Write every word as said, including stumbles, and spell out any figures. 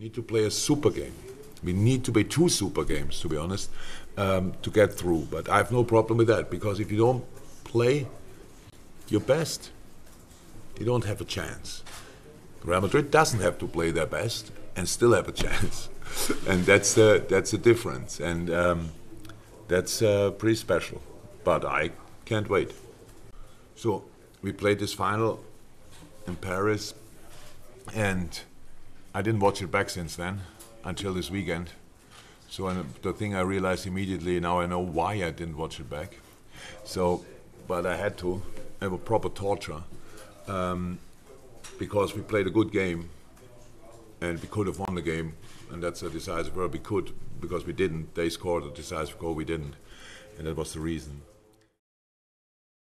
need to play a super game. We need to play two super games, to be honest, um, to get through. But I have no problem with that, because if you don't play your best, you don't have a chance. Real Madrid doesn't have to play their best and still have a chance. And that's the, that's the difference. And um, that's uh, pretty special. But I can't wait. So we played this final in Paris, and I didn't watch it back since then, until this weekend. So I, the thing I realized immediately, now I know why I didn't watch it back. So, but I had to. It was proper torture, um, because we played a good game, and we could have won the game, and that's a decisive goal. We could, because we didn't. They scored a decisive goal, we didn't, and that was the reason.